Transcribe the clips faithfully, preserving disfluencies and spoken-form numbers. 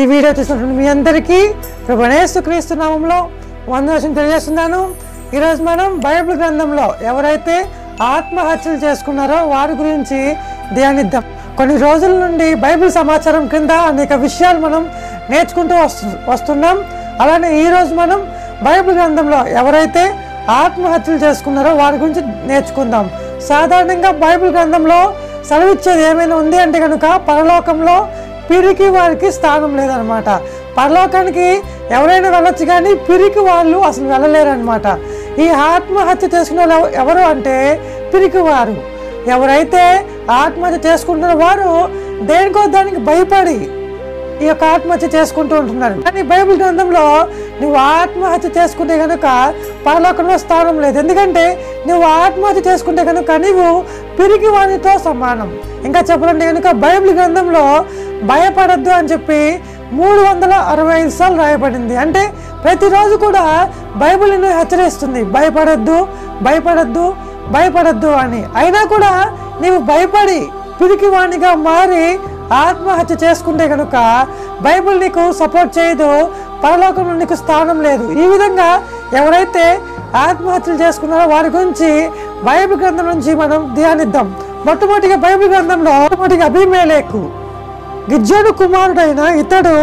ఈ వీడియో చూస్తున్న మీ అందరికీ ప్రభువైన యేసుక్రీస్తు నామములో వందనాలు తెలియజేస్తున్నాను. ఈరోజు మనం బైబిల్ గ్రంథంలో ఎవరైతే ఆత్మహత్యలు చేసుకున్నారో వారి గురించి ధ్యానిద్దాం. కొన్ని రోజుల నుండి బైబిల్ సమాచారం కింద అనేక విషయాలు మనం నేర్చుకుంటూ వస్తు వస్తున్నాం అలానే ఈరోజు మనం బైబిల్ గ్రంథంలో ఎవరైతే ఆత్మహత్యలు చేసుకున్నారో వారి గురించి నేర్చుకుందాం. సాధారణంగా బైబిల్ గ్రంథంలో సెలవిచ్చేది ఏమైనా ఉంది అంటే కనుక పరలోకంలో పిరికి వారికి స్థానం లేదనమాట. పరలోకానికి ఎవరైనా వెళ్ళొచ్చు కానీ పిరికి వాళ్ళు అసలు వెళ్ళలేరనమాట. ఈ ఆత్మహత్య చేసుకునే వాళ్ళు ఎవరు అంటే పిరికివారు. ఎవరైతే ఆత్మహత్య చేసుకుంటున్న వారు దేనికో దానికి భయపడి ఈ యొక్క ఆత్మహత్య చేసుకుంటూ ఉంటున్నారు. కానీ బైబిల్ గ్రంథంలో నువ్వు ఆత్మహత్య చేసుకుంటే కనుక పరలోకంలో స్థానం లేదు. ఎందుకంటే నువ్వు ఆత్మహత్య చేసుకుంటే కనుక నీవు పిరికి వానితో సమానం. ఇంకా చెప్పాలంటే కనుక బైబిల్ గ్రంథంలో భయపడద్దు అని చెప్పి మూడు వందల అరవై ఐదు సార్లు రాయబడింది. అంటే ప్రతిరోజు కూడా బైబిల్ నిన్ను హెచ్చరిస్తుంది, భయపడద్దు భయపడద్దు భయపడద్దు అని. అయినా కూడా నీవు భయపడి పిరికివాణిగా మారి ఆత్మహత్య చేసుకుంటే కనుక బైబిల్ నీకు సపోర్ట్ చేయదు, పరలోకంలో నీకు స్థానం లేదు. ఈ విధంగా ఎవరైతే ఆత్మహత్యలు చేసుకున్నారో వారి గురించి బైబిల్ గ్రంథం నుంచి మనం ధ్యానిద్దాం. మొట్టమొదటిగా బైబిల్ గ్రంథంలో మొట్టమొదటిగా అభిమేలేకు గిద్యోను కుమారుడైన ఇతడు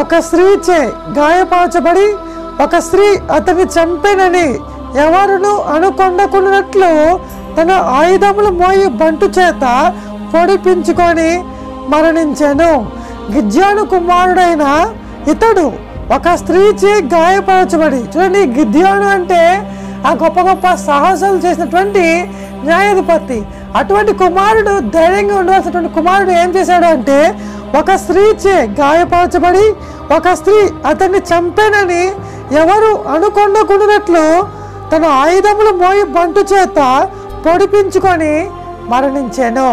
ఒక స్త్రీచే గాయపరచబడి ఒక స్త్రీ అతన్ని చంపేనని ఎవరును అనుకొండకున్నట్లు తన ఆయుధములు మోయి బంటు చేత పొడిపించుకొని మరణించాను. గిద్యోను కుమారుడైన ఇతడు ఒక స్త్రీచే గాయపరచబడి. చూడండి, గిద్యోను అంటే ఆ గొప్ప గొప్ప సాహసాలు చేసినటువంటి న్యాయాధిపతి. అటువంటి కుమారుడు, ధైర్యంగా ఉండవలసినటువంటి కుమారుడు ఏం చేశాడు అంటే ఒక స్త్రీచే గాయపరచబడి ఒక స్త్రీ అతన్ని చంపేనని ఎవరు అనుకొండకున్నట్లు తన ఆయుధములు మోయి బంటు చేత పొడిపించుకొని మరణించాను,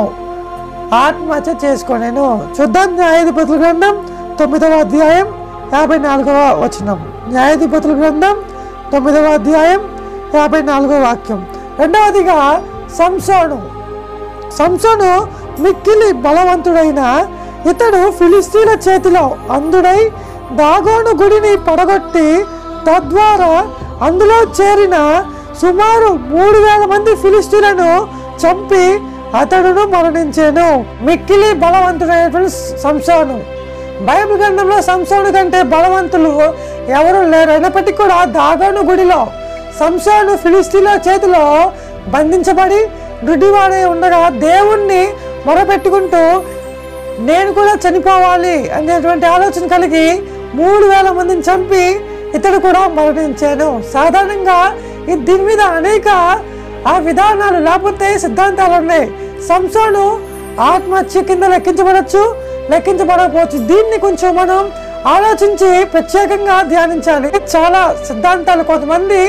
ఆత్మహత్య చేసుకొనేను. చూద్దాం న్యాయాధిపతుల గ్రంథం తొమ్మిదవ అధ్యాయం యాభై నాలుగవ వచనం. న్యాయాధిపతుల గ్రంథం తొమ్మిదవ అధ్యాయం యాభై నాలుగవ వాక్యం. రెండవదిగా సంసోను. సంసోను మిక్కిలి బలవంతుడైన ఇతడు ఫిలిస్తీన్ల చేతిలో అందుడై దాగోను గుడిని పడగొట్టి తద్వారా అందులో చేరిన సుమారు మూడు వేల మంది ఫిలిస్తీన్లను చంపి అతడును మరణించాను. మిక్కిలి బలవంతుడైనటువంటి సంసోను. బైబిల్ గ్రంథంలో సంసోను కంటే బలవంతులు ఎవరు లేరు. అయినప్పటికీ కూడా దాగోను గుడిలో సంసోను ఫిలిస్తీన్ల చేతిలో బంధించబడి గుడ్డివాడే ఉండగా దేవుణ్ణి మొరపెట్టుకుంటూ నేను కూడా చనిపోవాలి అనేటువంటి ఆలోచన కలిగి మూడు వేల మందిని చంపి ఇతడు కూడా మరణించాను. సాధారణంగా దీని మీద అనేక ఆ విధానాలు లేకపోతే సిద్ధాంతాలు ఉన్నాయి. సంసోను ఆత్మహత్య కింద లెక్కించబడచ్చు, లెక్కించబడకపోవచ్చు. దీన్ని కొంచెం మనం ఆలోచించి ప్రత్యేకంగా ధ్యానించాలి. చాలా సిద్ధాంతాలు కొంతమంది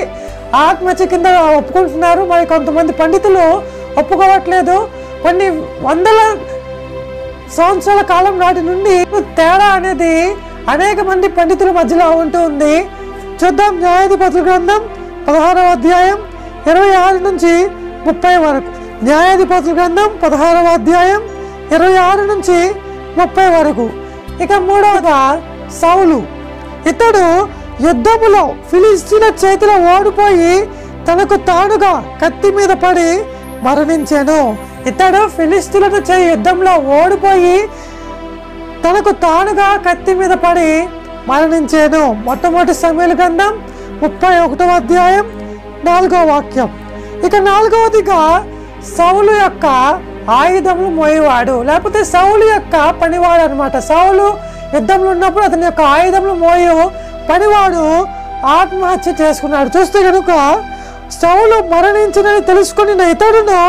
ఆత్మహత్య కింద ఒప్పుకుంటున్నారు, మరి కొంతమంది పండితులు ఒప్పుకోవట్లేదు. కొన్ని వందల సంవత్సరాల కాలం నాటి నుండి తేడా అనేది అనేక మంది పండితుల మధ్యలో ఉంటూ ఉంది. చూద్దాం న్యాయాధిపతుల గ్రంథం పదహారవ అధ్యాయం ఇరవై ఆరు నుంచి ముప్పై వరకు. న్యాయాధిపతుల గ్రంథం పదహారవ అధ్యాయం ఇరవై ఆరు నుంచి ముప్పై వరకు. ఇక మూడవగా సౌలు. ఇతడు యుద్ధములో ఫిలిస్తీన్ల చేతిలో ఓడిపోయి తనకు తానుగా కత్తి మీద పడి మరణించాను. ఇతడు ఫిలిస్తీన్ల చే యుద్ధంలో ఓడిపోయి తనకు తానుగా కత్తి మీద పడి మరణించాను. మొట్టమొదటి సమూయేలు గ్రంథం ముప్పై ఒకటవ అధ్యాయం నాలుగవ వాక్యం. ఇక నాలుగవదిగా సౌలు యొక్క ఆయుధములు మోయేవాడు, లేకపోతే సౌలు యొక్క పనివాడు అనమాట. సౌలు యుద్ధంలో ఉన్నప్పుడు అతని యొక్క ఆయుధములు మోయే పనివాడు ఆత్మహత్య చేసుకున్నాడు. చూస్తే కనుక సౌలు మరణించినని తెలుసుకుని ఇతడును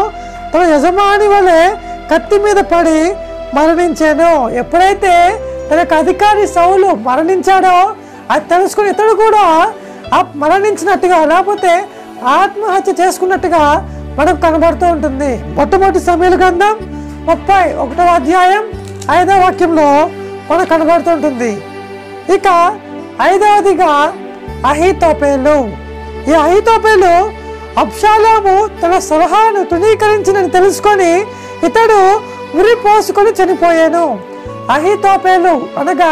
తన యజమాని వలె కత్తి మీద పడి మరణించాను. ఎప్పుడైతే తనకు అధికారి సౌలు మరణించాడో అది తెలుసుకుని ఇతడు కూడా మరణించినట్టుగా లేకపోతే ఆత్మహత్య చేసుకున్నట్టుగా మనకు కనబడుతూ ఉంటుంది. మొట్టమొదటి సమూయేలు గ్రంథం ముప్పై ఒకటవ అధ్యాయం ఐదవ వాక్యంలో మనకు కనబడుతూ ఉంటుంది. ఇక ఐదవదిగా అహీతోపెలు. ఈ అహీతోపెలు అబ్షాలోము తన సలహాను తృణీకరించినని తెలుసుకొని ఇతడు ఉరి పోసుకొని చనిపోయాను. అహీతోపెలు అనగా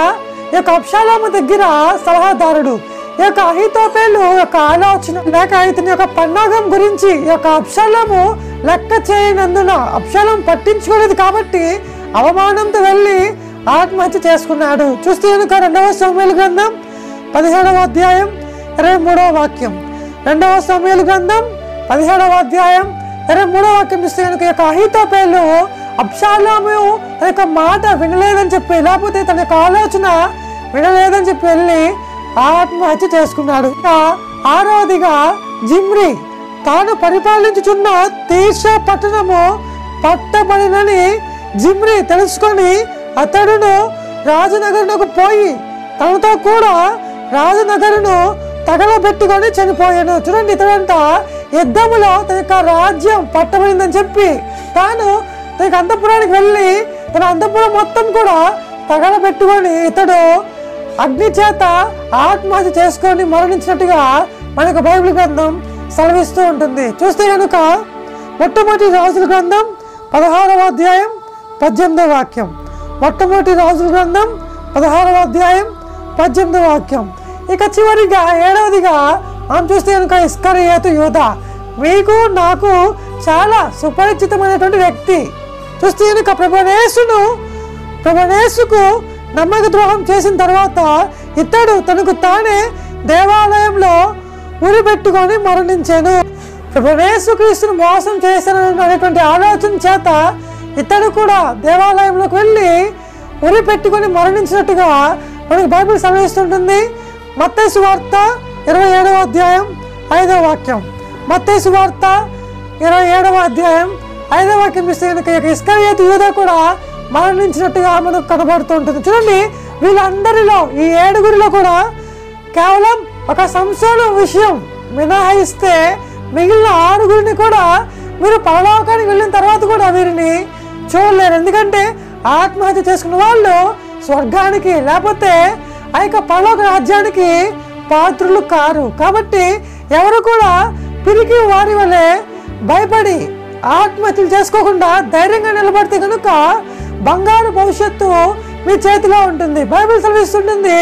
యొక్క అబ్షాలోము దగ్గర సలహాదారుడు ఈ యొక్క అహీతోపెలు యొక్క ఆలోచన లేక ఇతని యొక్క పన్నాగం గురించి ఈ యొక్క అబ్షాలోము లెక్క చేయనందున అబ్షాలోము పట్టించుకోలేదు కాబట్టి అవమానంతో వెళ్ళి ఆత్మహత్య చేసుకున్నాడు. చూస్తే కనుక రెండవ సమూయేలు గ్రంథం పదిహేడవ అధ్యాయం ఇరవై మూడవ వాక్యం రెండవ సమూయేలు గ్రంథం పదిహేడవ అధ్యాయం ఇరవై మూడవ వాక్యం చూస్తే కనుక ఈ యొక్క అహీతోపెలు అబ్షాలోము తన యొక్క మాట వినలేదని చెప్పి లేకపోతే తన యొక్క ఆలోచన వినలేదని చెప్పి వెళ్ళి ఆత్మహత్య చేసుకున్నాడు. ఆరోదిగా జిమ్రీ తాను పరిపాలించుచున్న తీర్చా పట్టణము పట్టబడినని జిమ్రీ తెలుసుకొని అతడును రాజనగరునకు పోయి తనతో కూడా రాజనగరును తగలబెట్టుకొని చనిపోయాను. చూడండి, ఇతడంట యుద్ధములో తన యొక్క రాజ్యం పట్టబడిందని చెప్పి తాను తన అంతఃపురానికి వెళ్ళి తన అంతఃపురం మొత్తం కూడా తగలబెట్టుకొని ఇతడు అగ్ని చేత ఆత్మహత్య చేసుకొని మరణించినట్టుగా మనకు బైబిల్ గ్రంథం సెలవిస్తూ ఉంటుంది. చూస్తే కనుక మొట్టమొదటి రాజుల గ్రంథం పదహారవ అధ్యాయం పద్దెనిమిదవ వాక్యం మొట్టమొదటి రాజుల గ్రంథం పదహారవ అధ్యాయం పద్దెనిమిదవ వాక్యం ఇక చివరిగా ఏడవదిగా మనం చూస్తే కనుక ఇస్కరియోతు యూదా మీకు నాకు చాలా సుపరిచితమైనటువంటి వ్యక్తి. చూస్తే కనుక ప్రభునేసును ప్రభునేసుకు నమ్మక ద్రోహం చేసిన తర్వాత ఇతడు తనకు తానే దేవాలయంలో ఉరి పెట్టుకొని మరణించాను. ప్రభునేసుక్రీస్తును మోసం చేశాను అనేటువంటి ఆలోచన చేత ఇతడు కూడా దేవాలయంలోకి వెళ్ళి ఉరి పెట్టుకొని మరణించినట్టుగా మనకు బైబిల్ సెలవిస్తుంటుంది. మత్తయి సువార్త ఇరవై ఏడవ అధ్యాయం ఐదవ వాక్యం మత్తయి సువార్త ఇరవై ఏడవ అధ్యాయం ఐదవ వాక్యం చూస్తే కనుక ఇస్కరియోతు యూదా కూడా మరణించినట్టుగా మనకు కనబడుతూ ఉంటుంది. చూడండి, వీళ్ళందరిలో ఈ ఏడుగురిలో కూడా కేవలం ఒక సంసోను విషయం మినహాయిస్తే మిగిలిన ఆరుగురిని కూడా మీరు పరలోకానికి వెళ్ళిన తర్వాత కూడా వీరిని చూడలేరు. ఎందుకంటే ఆత్మహత్య చేసుకున్న వాళ్ళు స్వర్గానికి లేకపోతే ఆ యొక్క పరలోక రాజ్యానికి పాత్రులు కారు. కాబట్టి ఎవరు కూడా పిరికి వారి వలె భయపడి ఆత్మహత్యలు చేసుకోకుండా ధైర్యంగా నిలబడితే కనుక బంగారు భవిష్యత్తు మీ చేతిలో ఉంటుంది. బైబిల్ సెలవిస్తుంటుంది,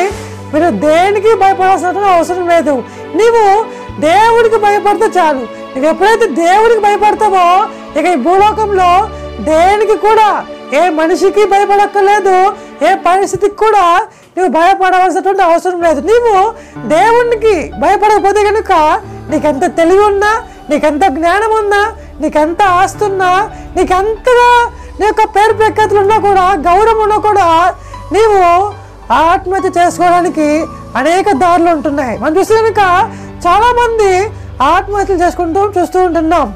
మీరు దేనికి భయపడాల్సిన అవసరం లేదు, నీవు దేవుడికి భయపడితే చాలు. నువ్వు ఎప్పుడైతే దేవుడికి భయపడతావో ఇక ఈ భూలోకంలో దేనికి కూడా ఏ మనిషికి భయపడక్కర్లేదు, ఏ పరిస్థితికి కూడా నువ్వు భయపడవలసినటువంటి అవసరం లేదు. నీవు దేవునికి భయపడకపోతే కనుక నీకెంత తెలివి ఉన్నా, నీకెంత జ్ఞానం ఉన్నా, నీకెంత ఆస్తున్నా, నీకెంతగా నీ యొక్క పేరు ప్రఖ్యాతులు ఉన్నా కూడా గౌరవం ఉన్నా కూడా నీవు ఆత్మహత్య చేసుకోవడానికి అనేక దారులు ఉంటున్నాయి. మనం చూస్తే కనుక చాలామంది ఆత్మహత్యలు చేసుకుంటూ చూస్తూ ఉంటున్నాం.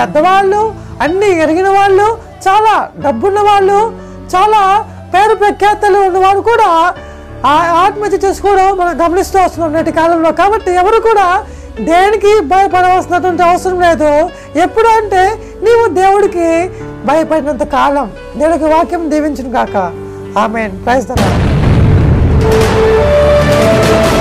పెద్దవాళ్ళు, అన్నీ ఎరిగిన వాళ్ళు, చాలా డబ్బున్న వాళ్ళు, చాలా పేరు ప్రఖ్యాతలు ఉన్నవాళ్ళు కూడా ఆత్మహత్య చేసుకోవడం మనం గమనిస్తూ వస్తున్నాం నేటి కాలంలో. కాబట్టి ఎవరు కూడా దేనికి భయపడవలసినటువంటి అవసరం లేదు. ఎప్పుడు అంటే నీవు దేవుడికి భయపడినంత కాలం. దేవుడికి వాక్యం దీవించును గాక. ఆమేన్. Praise the lord.